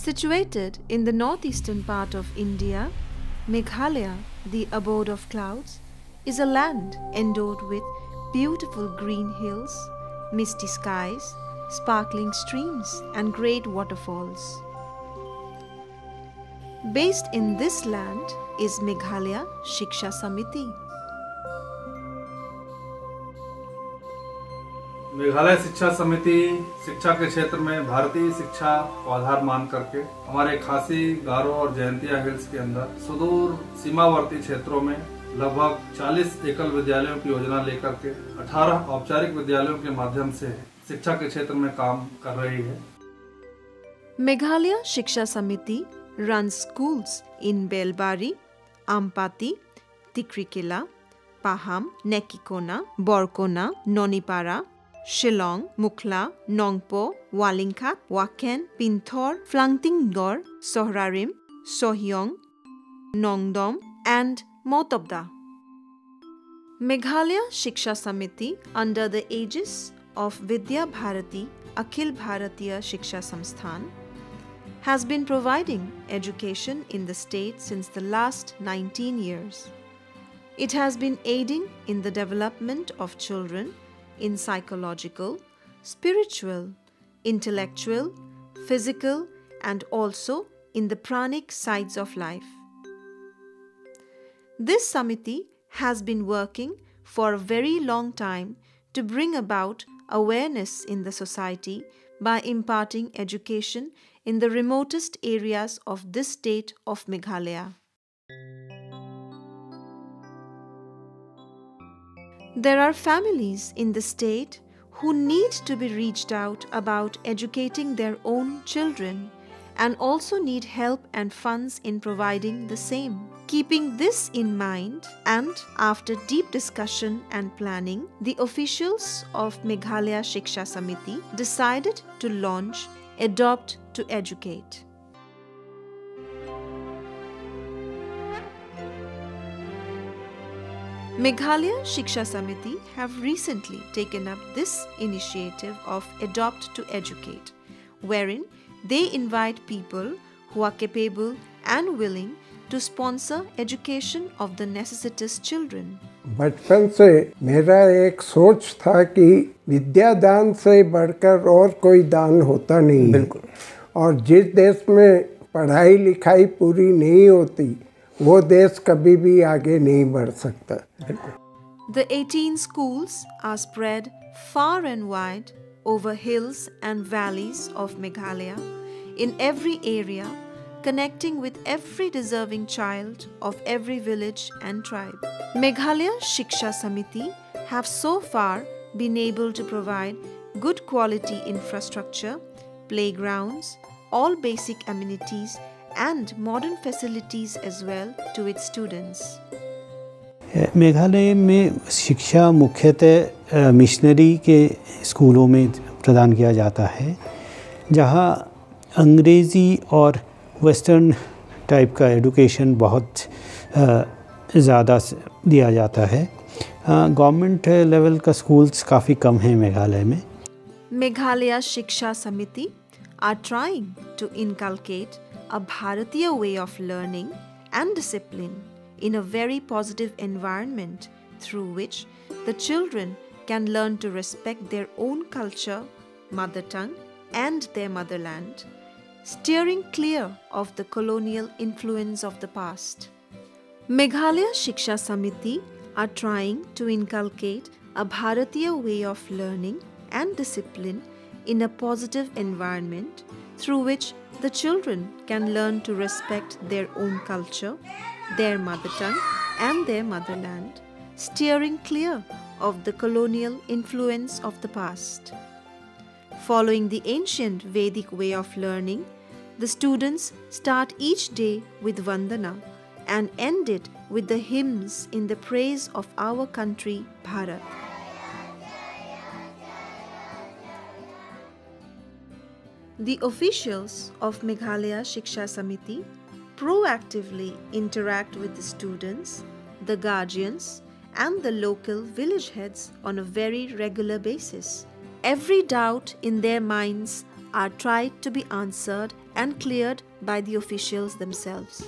Situated in the northeastern part of India, Meghalaya, the abode of clouds, is a land endowed with beautiful green hills, misty skies, sparkling streams and great waterfalls. Based in this land is Meghalaya Shiksha Samiti. Meghalaya Shiksha समिति शिक्षा के क्षेत्र में भारतीय शिक्षा को आधार मान करके हमारे खासी, गारो और जयंतिया हिल्स के अंदर सुदूर सीमावर्ती क्षेत्रों में लगभग 40 एकल विद्यालयों की योजना लेकर के 18 औपचारिक विद्यालयों के माध्यम से शिक्षा के क्षेत्र में काम कर रही है। मेघालय शिक्षा समिति runs schools in Belbari, Ampati, Tikrikila, Paham, Nekikona, Borkona, Nonipara, Shillong, Mukhla, Nongpo, Walingkat, Waken, Pintor, Flangtingdor, Sohrarim, Sohyong, Nongdom and Motabda. Meghalaya Shiksha Samiti, under the aegis of Vidya Bharati Akhil Bharatiya Shiksha Sansthan, has been providing education in the state since the last 19 years. It has been aiding in the development of children in psychological, spiritual, intellectual, physical, and also in the pranic sides of life. This Samiti has been working for a very long time to bring about awareness in the society by imparting education in the remotest areas of this state of Meghalaya. There are families in the state who need to be reached out about educating their own children and also need help and funds in providing the same. Keeping this in mind, and after deep discussion and planning, the officials of Meghalaya Shiksha Samiti decided to launch Adopt to Educate. Meghalaya Shiksha Samiti have recently taken up this initiative of Adopt to Educate, wherein they invite people who are capable and willing to sponsor education of the necessitous children. बचपन से मेरा एक सोच था कि विद्यादान से बढ़कर और कोई दान होता नहीं। बिल्कुल। और जिस देश में पढ़ाई लिखाई पूरी नहीं होती, वो देश कभी भी आगे नहीं बढ़ सकता। बिल्कुल। The 18 schools are spread far and wide over hills and valleys of Meghalaya, in every area, connecting with every deserving child of every village and tribe. Meghalaya Shiksha Samiti have so far been able to provide good quality infrastructure, playgrounds, all basic amenities and modern facilities as well to its students. Meghalaya में शिक्षा मुख्यतः missionary के स्कूलों में प्रदान किया जाता है, जहां अंग्रेजी और वेस्टर्न टाइप का एजुकेशन बहुत ज़्यादा दिया जाता है। गवर्नमेंट लेवल का स्कूल्स काफ़ी कम हैं मेघालय में। Meghalaya Shiksha Samiti are trying to inculcate a Bharatiya way of learning and discipline in a very positive environment through which the children can learn to respect their own culture, mother tongue and their motherland, steering clear of the colonial influence of the past. Meghalaya Shiksha Samiti are trying to inculcate a Bharatiya way of learning and discipline in a positive environment through which the children can learn to respect their own culture, their mother tongue and their motherland, steering clear of the colonial influence of the past. Following the ancient Vedic way of learning, the students start each day with Vandana and end it with the hymns in the praise of our country, Bharat. The officials of Meghalaya Shiksha Samiti proactively interact with the students, the guardians, and the local village heads on a very regular basis. Every doubt in their minds are tried to be answered and cleared by the officials themselves.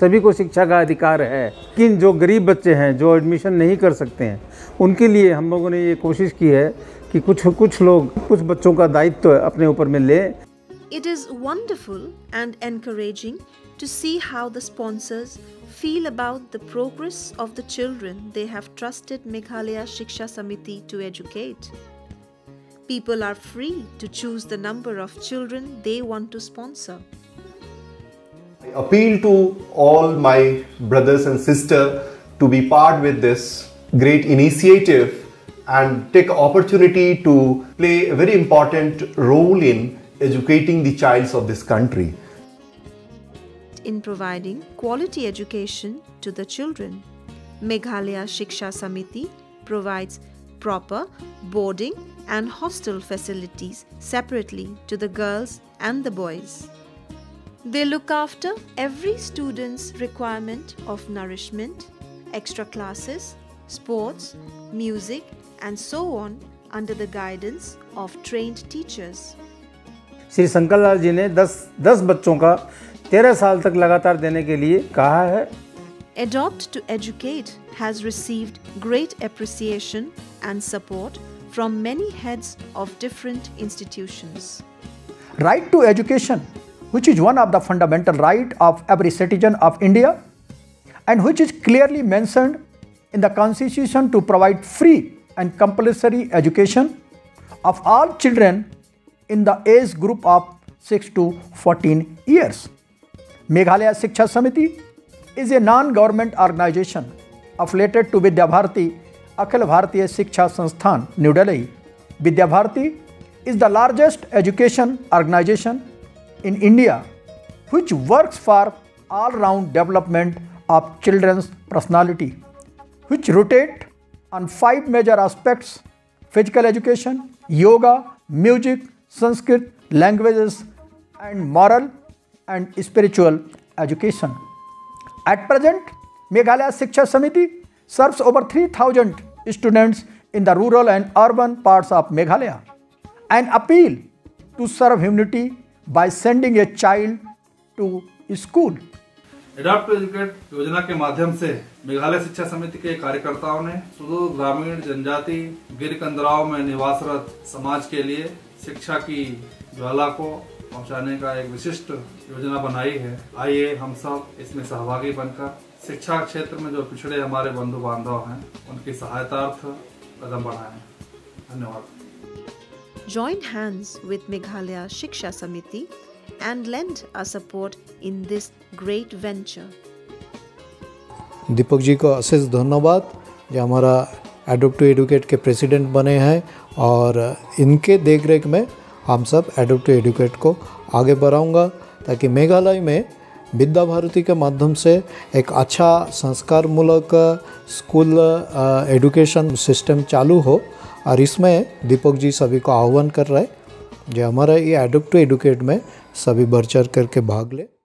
सभी को शिक्षा का अधिकार है, लेकिन जो गरीब बच्चे हैं जो एडमिशन नहीं कर सकते हैं उनके लिए हम लोगों ने ये कोशिश की है कि कुछ लोग कुछ बच्चों का दायित्व अपने ऊपर में लें. It is wonderful and encouraging to see how the sponsors feel about the progress of the children they have trusted Meghalaya Shiksha Samiti to educate. People are free to choose the number of children they want to sponsor. I appeal to all my brothers and sisters to be part with this great initiative and take opportunity to play a very important role in educating the childs of this country. In providing quality education to the children, Meghalaya Shiksha Samiti provides proper boarding and hostel facilities separately to the girls and the boys. They look after every student's requirement of nourishment, extra classes, sports, music and so on under the guidance of trained teachers. Shri Sankarlal ji ne 10 बच्चों का 13 साल तक लगातार देने के लिए कहा है. Adopt to Educate has received great appreciation and support from many heads of different institutions. Right to education, which is one of the fundamental rights of every citizen of India and which is clearly mentioned in the Constitution to provide free and compulsory education of all children in the age group of 6 to 14 years. Meghalaya Shiksha Samiti is a non-government organization affiliated to Vidya Bharati Akhil Bharatiya Shiksha Sansthan New Delhi. Vidya Bharati is the largest education organization in India, which works for all-round development of children's personality, which rotate on 5 major aspects: physical education, yoga, music, Sanskrit, languages, and moral and spiritual education. At present, Meghalaya Shiksha Samiti serves over 3,000 students in the rural and urban parts of Meghalaya. An appeal to serve humanity by sending a child to school. Adopt to Educate योजना के माध्यम से मेघालय शिक्षा समिति के कार्यकर्ताओं ने सुदूर ग्रामीण जनजाति गिर कंदराओं में निवासरत समाज के लिए शिक्षा की ज्वाला को पहुंचाने का एक विशिष्ट योजना बनाई है. आइए हम सब इसमें सहभागी बनकर शिक्षा क्षेत्र में जो पिछड़े हमारे बंधु बांधव हैं उनकी सहायतार्थ कदम बढ़ाएं. धन्यवाद. Join hands with Meghalaya Shiksha Samiti and lend our support in this great venture. Deepak ji को असेस धन्यवाद जो हमारा एडोप्ट टू एडुकेट के प्रेसिडेंट बने हैं और इनके देखरेख में हम सब एडोप्ट टू एडुकेट को आगे बढ़ाऊंगा ताकि मेघालय में विद्या भारती के माध्यम से एक अच्छा संस्कार मूलक स्कूल एडुकेशन सिस्टम चालू हो और इसमें दीपक जी सभी को आह्वान कर रहा है जो हमारा ये एडोप्ट टू एडुकेट में सभी बढ़ चढ़ करके भाग ले.